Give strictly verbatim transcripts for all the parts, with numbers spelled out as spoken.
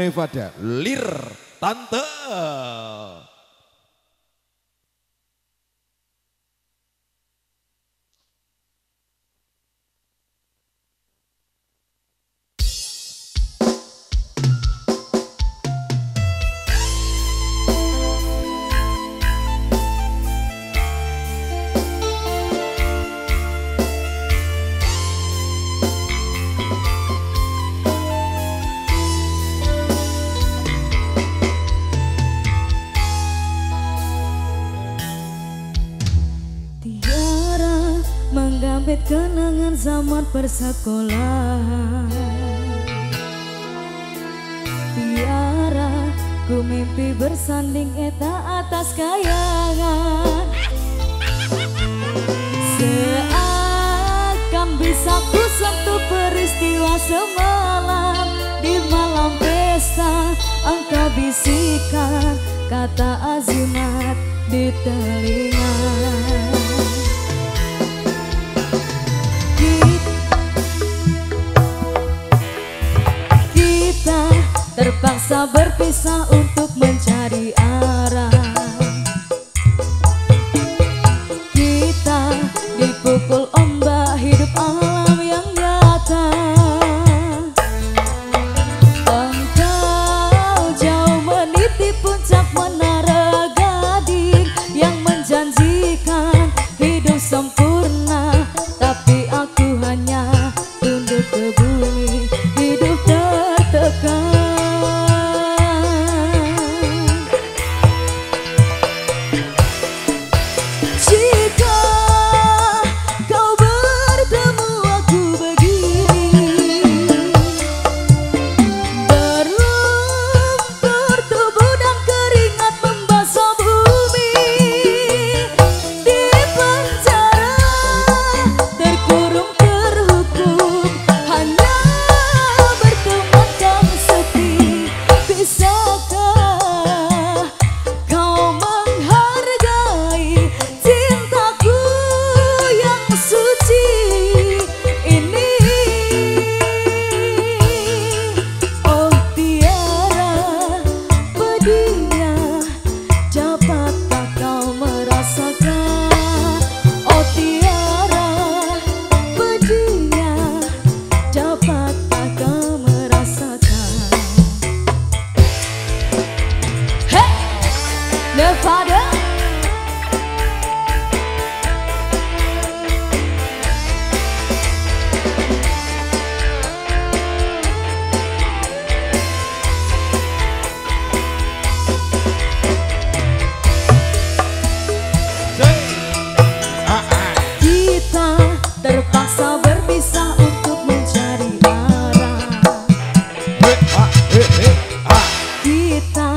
Nevada, Lir Tante. Menggambit kenangan zaman persekolahan. Tiara, ku mimpi bersanding eta atas kayangan. Seakan bisa ku sentuh peristiwa semalam. Di malam pesta engkau bisikan kata azimat di telinga. Terpaksa berpisah untuk mencari arah. Kita dipukul ombak hidup alam yang nyata. Engkau jauh meniti puncak menara gading yang menjanjikan hidup sempurna, tapi aku hanya tunduk ke bumi, hidup tertekan. Nevada, kita terpaksa berpisah untuk mencari arah. Kita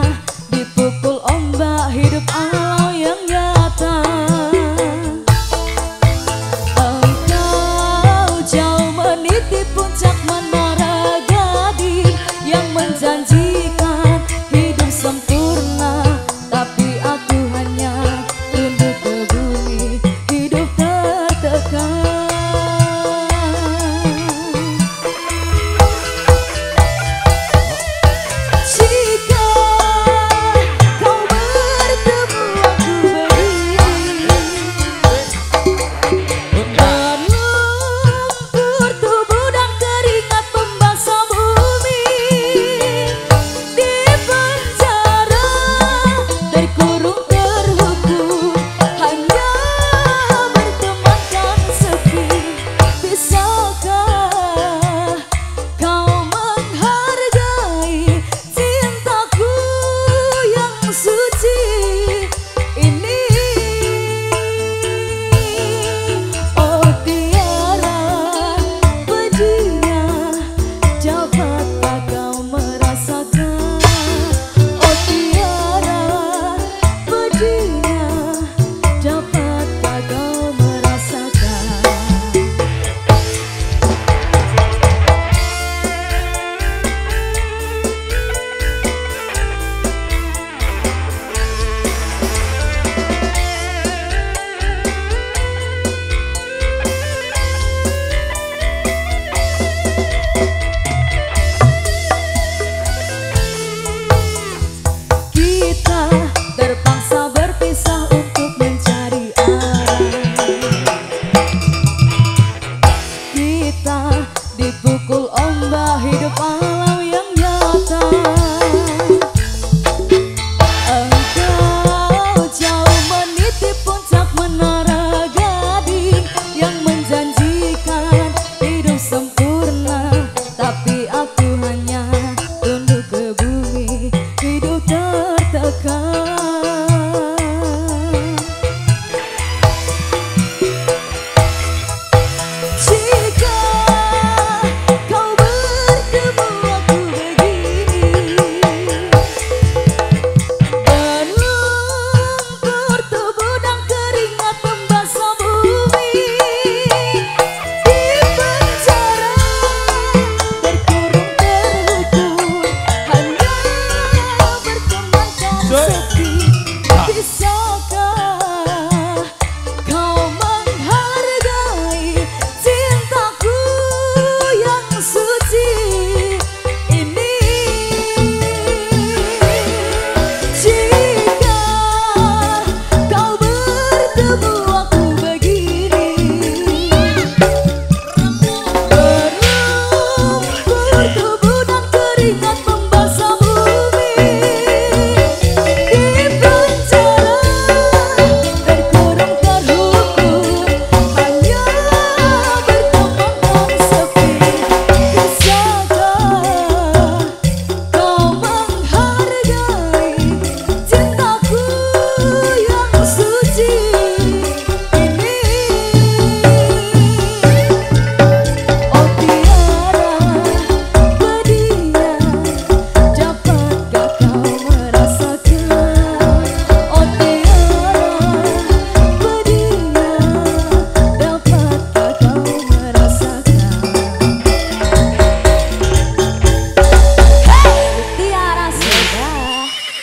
dipukul ombak hidup alam yang nyata. Engkau jauh meniti puncak menara gading yang menjanjikan hidup sempurna, tapi aku hanya tunduk ke bumi, hidup tertekan. Jika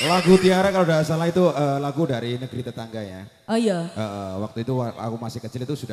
Lagu Tiara kalau tidak salah itu uh, lagu dari negeri tetangga ya. Oh iya. Uh, waktu itu aku masih kecil itu sudah.